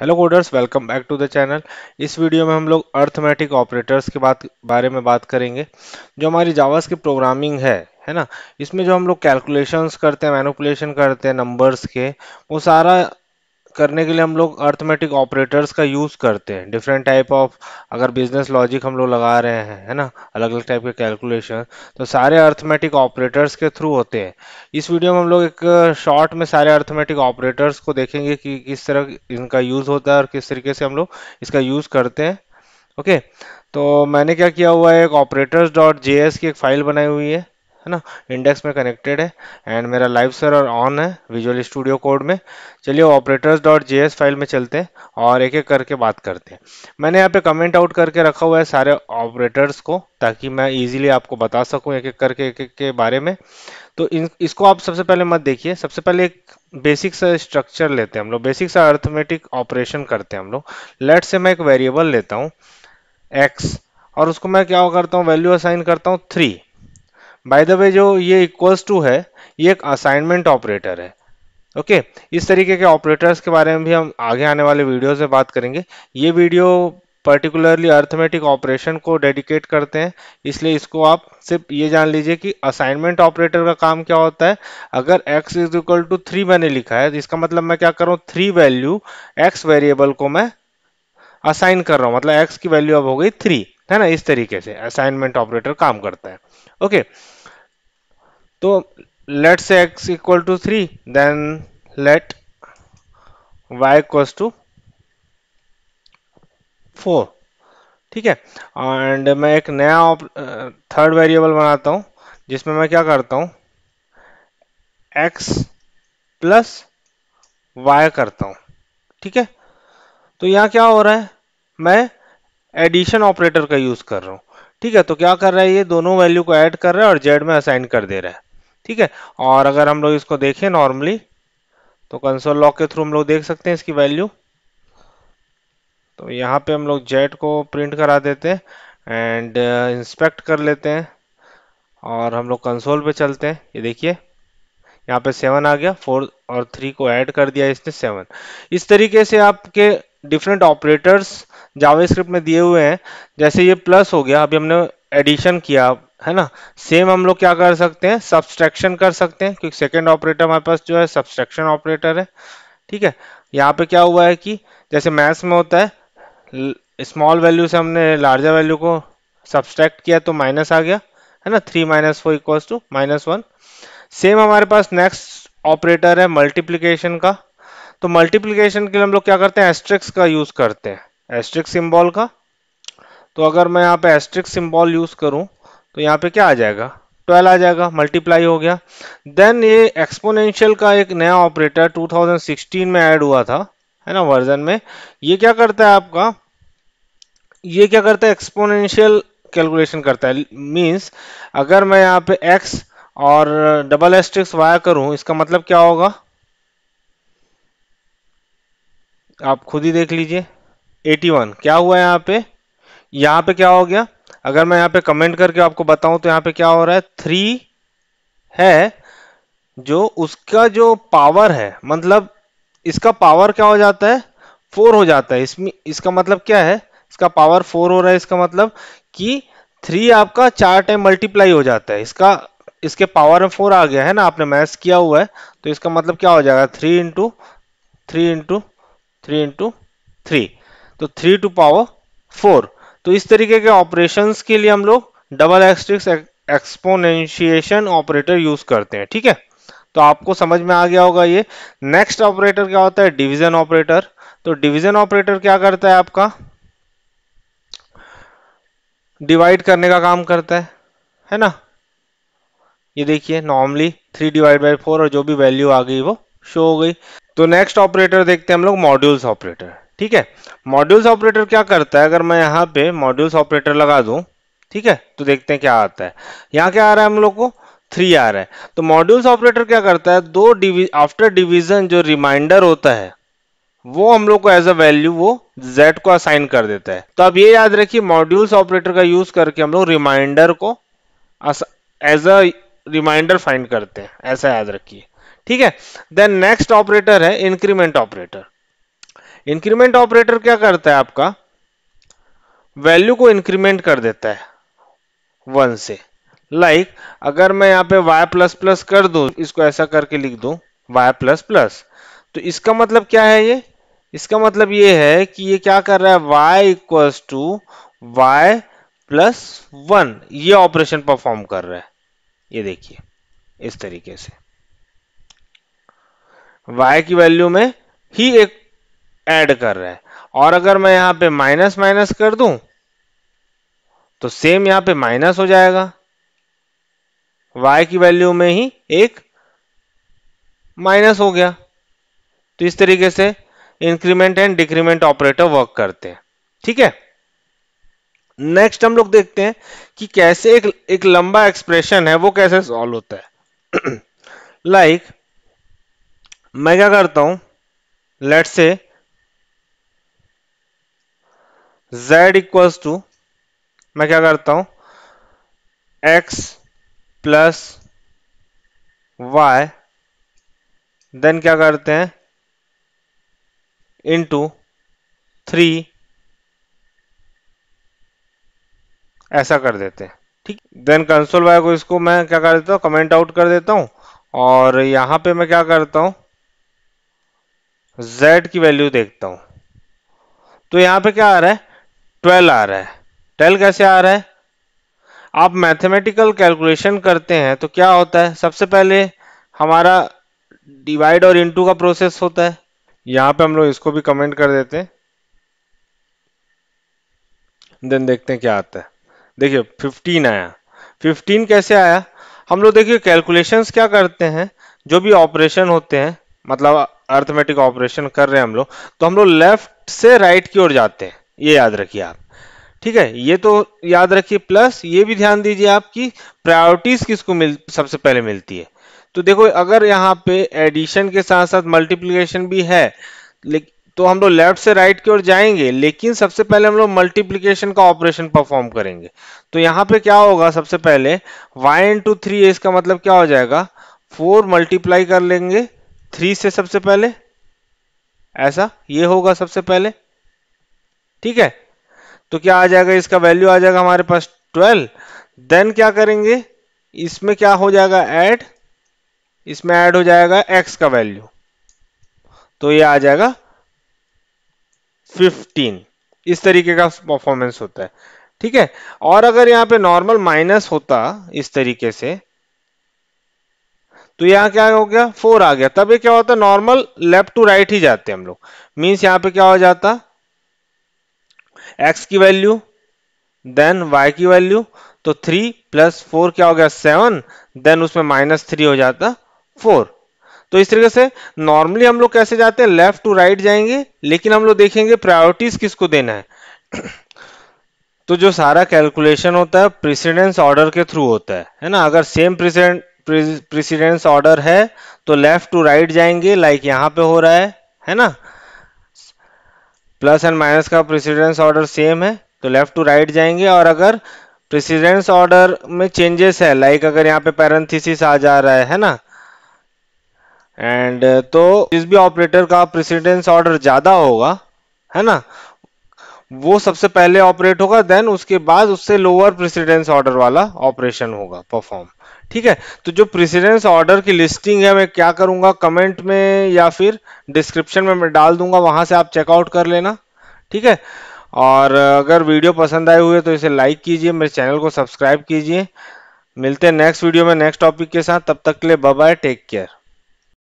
Hello coders, welcome back to the channel. इस video में हम लोग अर्थमेटिक ऑपरेटर्स के बारे में बात करेंगे। जो हमारी जावास्क्रिप्ट प्रोग्रामिंग है ना, इसमें जो हम लोग कैलकुलेशंस करते हैं, मैनिपुलेशन करते हैं नंबर्स के, वो सारा करने के लिए हम लोग अर्थमेटिक ऑपरेटर्स का यूज़ करते हैं। डिफरेंट टाइप ऑफ अगर बिजनेस लॉजिक हम लोग लगा रहे हैं, है ना, अलग अलग टाइप के कैलकुलेशन, तो सारे अर्थमेटिक ऑपरेटर्स के थ्रू होते हैं। इस वीडियो में हम लोग एक शॉर्ट में सारे अर्थमेटिक ऑपरेटर्स को देखेंगे कि किस तरह इनका यूज़ होता है और किस तरीके से हम लोग इसका यूज़ करते हैं। ओके, तो मैंने क्या किया हुआ है, एक operators.js की एक फ़ाइल बनाई हुई है ना, इंडेक्स में कनेक्टेड है एंड मेरा लाइव सर्वर ऑन है विजुअल स्टूडियो कोड में। चलिए operators.js फाइल में चलते हैं और एक एक करके बात करते हैं। मैंने यहाँ पे कमेंट आउट करके रखा हुआ है सारे ऑपरेटर्स को, ताकि मैं इजीली आपको बता सकूं एक एक करके एक एक के बारे में। तो इसको आप सबसे पहले मत देखिए। सबसे पहले एक बेसिक सा स्ट्रक्चर लेते हैं हम लोग, बेसिक सा अर्थमेटिक ऑपरेशन करते हैं हम लोग। लेट से मैं एक वेरिएबल लेता हूँ एक्स और उसको मैं क्या करता हूँ, वैल्यू असाइन करता हूँ 3। बाय द वे, जो ये इक्वल्स टू है, ये एक असाइनमेंट ऑपरेटर है। ओके, इस तरीके के ऑपरेटर्स के बारे में भी हम आगे आने वाले वीडियोस में बात करेंगे। ये वीडियो पर्टिकुलरली अर्थमेटिक ऑपरेशन को डेडिकेट करते हैं, इसलिए इसको आप सिर्फ ये जान लीजिए कि असाइनमेंट ऑपरेटर का काम क्या होता है। अगर x इज इक्वल टू 3 मैंने लिखा है, तो इसका मतलब मैं क्या कर रहा हूँ, 3 वैल्यू x वेरिएबल को मैं असाइन कर रहा हूँ, मतलब x की वैल्यू अब हो गई 3, है ना। इस तरीके से असाइनमेंट ऑपरेटर काम करता है। ओके, तो let say x equal to 3, then let y equals to 4, ठीक है। एंड मैं एक नया थर्ड वेरिएबल बनाता हूँ, जिसमें मैं क्या करता हूँ, x प्लस y करता हूँ, ठीक है। तो यहाँ क्या हो रहा है, मैं एडिशन ऑपरेटर का यूज़ कर रहा हूँ, ठीक है। तो क्या कर रहा है, ये दोनों वैल्यू को ऐड कर रहा है और z में असाइन कर दे रहा है, ठीक है। और अगर हम लोग इसको देखें नॉर्मली, तो कंसोल लॉग के थ्रू हम लोग देख सकते हैं इसकी वैल्यू। तो यहाँ पे हम लोग z को प्रिंट करा देते हैं एंड इंस्पेक्ट कर लेते हैं और हम लोग कंसोल पे चलते हैं। ये देखिए, यहाँ पे 7 आ गया, 4 और 3 को ऐड कर दिया इसने, 7। इस तरीके से आपके डिफरेंट ऑपरेटर्स जावास्क्रिप्ट में दिए हुए हैं। जैसे ये प्लस हो गया, अभी हमने एडिशन किया, है ना। सेम हम लोग क्या कर सकते हैं, सब्सट्रैक्शन कर सकते हैं, क्योंकि सेकंड ऑपरेटर हमारे पास जो है सब्सट्रैक्शन ऑपरेटर है, ठीक है। यहाँ पे क्या हुआ है कि जैसे मैथ्स में होता है, स्मॉल वैल्यू से हमने लार्जर वैल्यू को सब्सट्रैक्ट किया तो माइनस आ गया, है ना, 3 - 4 = -1। सेम हमारे पास नेक्स्ट ऑपरेटर है मल्टीप्लीकेशन का। तो मल्टीप्लीकेशन के लिए हम लोग क्या करते हैं, एस्ट्रिक्स का यूज़ करते हैं, एस्ट्रिक्स सिंबल का। तो अगर मैं यहाँ पे एस्ट्रिक्स सिंबल यूज़ करूँ तो यहाँ पे क्या आ जाएगा, 12 आ जाएगा, मल्टीप्लाई हो गया। देन ये एक्सपोनेंशियल का एक नया ऑपरेटर 2016 में ऐड हुआ था, है ना, वर्जन में। ये क्या करता है आपका, ये क्या करता है, एक्सपोनेंशियल कैलकुलेशन करता है। मीन्स अगर मैं यहाँ पे एक्स और डबल एस्ट्रिक्स वाई करूँ, इसका मतलब क्या होगा, आप खुद ही देख लीजिए, 81। क्या हुआ है यहाँ पे, क्या हो गया, अगर मैं यहाँ पे कमेंट करके आपको बताऊं तो यहाँ पे क्या हो रहा है, 3 है जो उसका जो पावर है, मतलब इसका पावर क्या हो जाता है, 4 हो जाता है। इसमें इसका मतलब क्या है, इसका पावर 4 हो रहा है, इसका मतलब कि 3 आपका 4 टाइम मल्टीप्लाई हो जाता है। इसका इसके पावर में 4 आ गया, है ना, आपने मैथ्स किया हुआ है। तो इसका मतलब क्या हो जाएगा, 3 × 3 × 3 × 3, तो 3 टू पावर 4। तो इस तरीके के ऑपरेशंस के लिए हम लोग double asterisk exponentiation operator use करते हैं, ठीक है। तो आपको समझ में आ गया होगा ये। नेक्स्ट ऑपरेटर क्या होता है, डिवीजन ऑपरेटर। तो डिवीजन ऑपरेटर क्या करता है, आपका डिवाइड करने का काम करता है, है ना। ये देखिए, नॉर्मली 3 डिवाइड बाई 4 और जो भी वैल्यू आ गई वो शो हो गई। तो नेक्स्ट ऑपरेटर देखते हैं हम लोग, मॉड्यूल्स ऑपरेटर, ठीक है। मॉड्यूल्स ऑपरेटर क्या करता है, अगर मैं यहाँ पे मॉड्यूल्स ऑपरेटर लगा दूं, ठीक है, तो देखते हैं क्या आता है। यहाँ क्या आ रहा है हम लोग को, 3 आ रहा है। तो मॉड्यूल्स ऑपरेटर क्या करता है, आफ्टर डिवीजन जो रिमाइंडर होता है वो हम लोग को एज अ वैल्यू वो z को असाइन कर देता है। तो आप ये याद रखिए, मॉड्यूल्स ऑपरेटर का यूज करके हम लोग रिमाइंडर को एज अ रिमाइंडर फाइंड करते हैं, ऐसा याद रखिए, ठीक है। देन नेक्स्ट ऑपरेटर है इंक्रीमेंट ऑपरेटर। इंक्रीमेंट ऑपरेटर क्या करता है, आपका वैल्यू को इंक्रीमेंट कर देता है 1 से। लाइक अगर मैं यहाँ पे y प्लस प्लस कर दूं, इसको ऐसा करके लिख दूं y प्लस प्लस, तो इसका मतलब क्या है, ये इसका मतलब ये है कि ये क्या कर रहा है y equals to y plus 1, ये ऑपरेशन परफॉर्म कर रहा है। ये देखिए इस तरीके से y की वैल्यू में ही एक ऐड कर रहा है। और अगर मैं यहाँ पे माइनस माइनस कर दूं तो सेम यहाँ पे माइनस हो जाएगा, y की वैल्यू में ही एक माइनस हो गया। तो इस तरीके से increment and decrement operator work करते हैं, ठीक है। नेक्स्ट हम लोग देखते हैं कि कैसे एक लंबा एक्सप्रेशन है वो कैसे सॉल्व होता है। लाइक मैं क्या करता हूं, let's say z equals to, मैं क्या करता हूं x प्लस y, देन क्या करते हैं इंटू 3, ऐसा कर देते हैं, ठीक। देन कंसोल वाई को इसको मैं क्या कर देता हूँ, कमेंट आउट कर देता हूँ। और यहाँ पे मैं क्या करता हूँ, z की वैल्यू देखता हूँ। तो यहाँ पे क्या आ रहा है, 12 आ रहा है। 12 कैसे आ रहा है, आप मैथमेटिकल कैलकुलेशन करते हैं तो क्या होता है, सबसे पहले हमारा डिवाइड और इंटू का प्रोसेस होता है। यहाँ पे हम लोग इसको भी कमेंट कर देते हैं, देन देखते हैं क्या आता है। देखिए 15 आया। 15 कैसे आया, हम लोग देखिए कैलकुलेशंस क्या करते हैं, जो भी ऑपरेशन होते हैं, मतलब अर्थमेटिक ऑपरेशन कर रहे हैं हम लोग, तो हम लोग लेफ्ट से राइट की ओर जाते हैं, ये याद रखिए आप, ठीक है। ये तो याद रखिए, प्लस ये भी ध्यान दीजिए आपकी प्रायोरिटीज किसको सबसे पहले मिलती है। तो देखो अगर यहाँ पे एडिशन के साथ साथ मल्टीप्लिकेशन भी है, तो हम लोग लेफ्ट से राइट की ओर जाएंगे, लेकिन सबसे पहले हम लोग मल्टीप्लिकेशन का ऑपरेशन परफॉर्म करेंगे। तो यहाँ पे क्या होगा, सबसे पहले y इंटू 3, इसका मतलब क्या हो जाएगा, 4 मल्टीप्लाई कर लेंगे 3 से सबसे पहले, ऐसा ये होगा सबसे पहले, ठीक है। तो क्या आ जाएगा, इसका वैल्यू आ जाएगा हमारे पास 12। देन क्या करेंगे, इसमें क्या हो जाएगा ऐड, इसमें ऐड हो जाएगा x का वैल्यू, तो ये आ जाएगा 15। इस तरीके का परफॉर्मेंस होता है, ठीक है। और अगर यहाँ पे नॉर्मल माइनस होता इस तरीके से, तो यहाँ क्या हो गया 4 आ गया, तब ये क्या होता, नॉर्मल लेफ्ट टू राइट ही जाते हैं हम लोग। मीन्स यहाँ पे क्या हो जाता, x की वैल्यू देन y की वैल्यू, तो 3 प्लस 4 क्या हो गया 7, देन उसमें माइनस 3 हो जाता 4। तो इस तरीके से नॉर्मली हम लोग कैसे जाते हैं, लेफ्ट टू राइट जाएंगे, लेकिन हम लोग देखेंगे प्रायोरिटीज किसको देना है। तो जो सारा कैलकुलेशन होता है प्रेसिडेंस ऑर्डर के थ्रू होता है ना। अगर सेम प्रेसिडेंस ऑर्डर है तो लेफ्ट टू राइट जाएंगे, लाइक यहाँ पे हो रहा है ना, प्लस एंड माइनस का प्रेसिडेंस ऑर्डर सेम है तो लेफ्ट टू राइट जाएंगे। और अगर प्रेसिडेंस ऑर्डर में चेंजेस है, लाइक अगर यहाँ पे पैरेंथेसिस आ जा रहा है ना, एंड तो जिस भी ऑपरेटर का प्रेसिडेंस ऑर्डर ज़्यादा होगा है ना, वो सबसे पहले ऑपरेट होगा, देन उसके बाद उससे लोअर प्रेसिडेंस ऑर्डर वाला ऑपरेशन होगा परफॉर्म, ठीक है। तो जो प्रेसिडेंस ऑर्डर की लिस्टिंग है मैं क्या करूँगा, कमेंट में या फिर डिस्क्रिप्शन में मैं डाल दूंगा, वहाँ से आप चेकआउट कर लेना, ठीक है। और अगर वीडियो पसंद आए हुए तो इसे लाइक कीजिए, मेरे चैनल को सब्सक्राइब कीजिए। मिलते हैं नेक्स्ट वीडियो में नेक्स्ट टॉपिक के साथ, तब तक के लिए बाय बाय, टेक केयर।